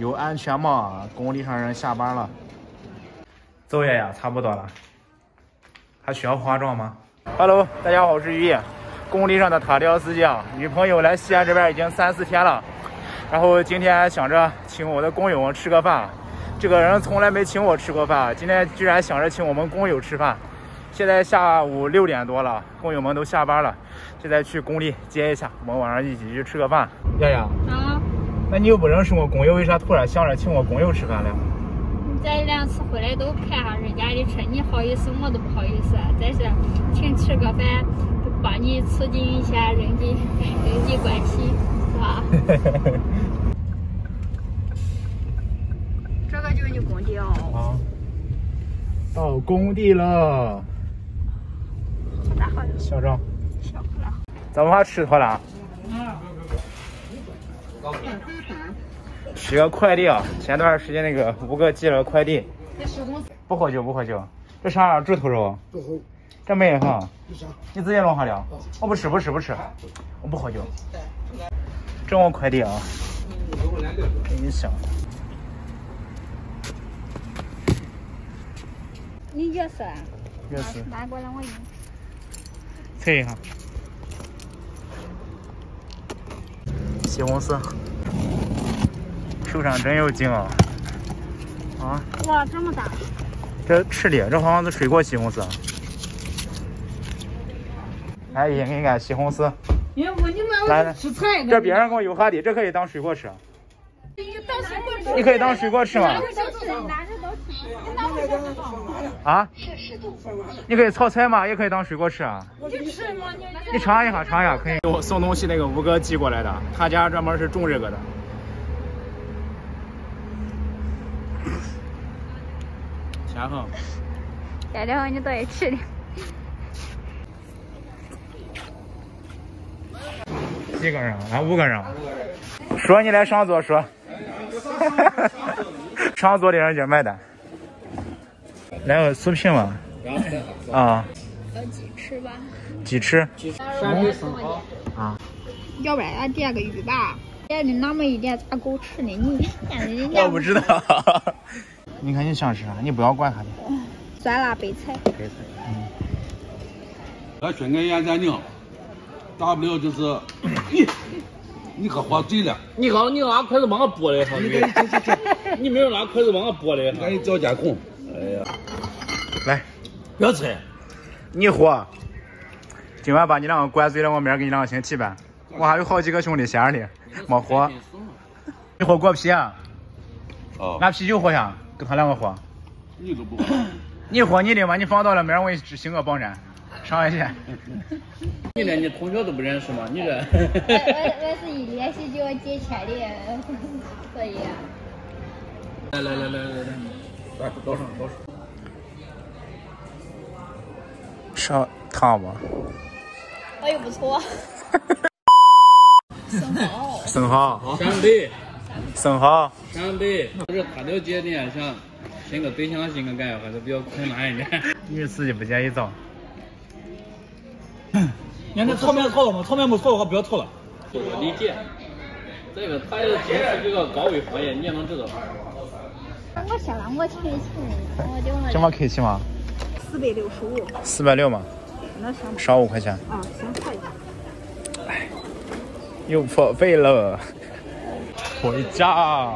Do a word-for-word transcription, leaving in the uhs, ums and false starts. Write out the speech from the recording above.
有安全帽啊，工地上人下班了。作业呀，差不多了，还需要化妆吗 ？Hello， 大家好，我是于毅。工地上的塔吊司机啊，女朋友来西安这边已经三四天了，然后今天想着请我的工友吃个饭，这个人从来没请我吃过饭，今天居然想着请我们工友吃饭。 现在下午六点多了，工友们都下班了，现在去工地接一下，我们晚上一起去吃个饭。亚亚啊，那你又不认识我工友，为啥突然想着请我工友吃饭了？你这两次回来都看上人家的车，你好意思，我都不好意思。但是请吃个饭，帮你促进一下人际人际关系，是吧？这个就是你工地哦。啊，到工地了。 小张，咱们还吃脱了？取个快递啊！前段时间那个吴哥寄了快递。不喝酒，不喝酒。这啥猪头肉？猪头。这没哈？你自己弄上了？我不吃，不吃，不吃。我不喝酒。这我快递啊！给你想。你钥匙啊？钥匙。拿过来，我用。 测一下，西红柿，手上真有劲啊！啊！哇，这么大！这吃的，这好像是水果西红柿。哎，应该西红柿。哎，我你妈！来来，吃菜。这别人给我油哈的，这可以当水果吃。你可以当水果吃吗？啊？你可以炒菜吗？也可以当水果吃啊。 你尝一下，尝一下，可以。我送东西那个吴哥寄过来的，他家专门是种这个的。然后，改天后你多吃点。几个人？啊，五个人。说你来上桌说。上桌的人家买单。来个酥皮嘛。啊。 要几吃吧？几吃？啊！要不然俺点个鱼吧，点的那么一点咋够吃呢？你点人家……我不知道。你看你想吃啥？你不要管他的。酸辣白菜。白菜。嗯。俺说俺演咱娘，大不了就是你，你可喝醉了。你刚你拿筷子往我拨了一下，你没有拿筷子往我拨了一下。赶紧找监控。哎呀！来，不要吃。 你火，今晚把你两个灌醉了，我明儿给你两个星期呗。我还有好几个兄弟闲着呢，没火。你喝果啤啊？哦。拿啤酒喝下，跟他两个喝。你都不喝。你喝你的吧，你放到了，明儿我给你行个帮衬，上一线。你连你同学都不认识吗？你这。我我我是一联系就要借钱的，所以。来来来来来来，来倒上倒上。 上烫吧，哎呦不错，生蚝，生蚝，陕北，生蚝，陕北，不是他了解点，想寻个对象，寻个感觉还是比较困难一点。女司机不介意脏。你看炒面炒了吗？炒面没炒，我不要炒了。我理解，这个他也从事这个高危行业，你也能知道。我先让我开起，我就我。这么开起吗？ 四百六十五，四百六嘛，少五块钱。啊，行，可以。哎，又破费了，回家。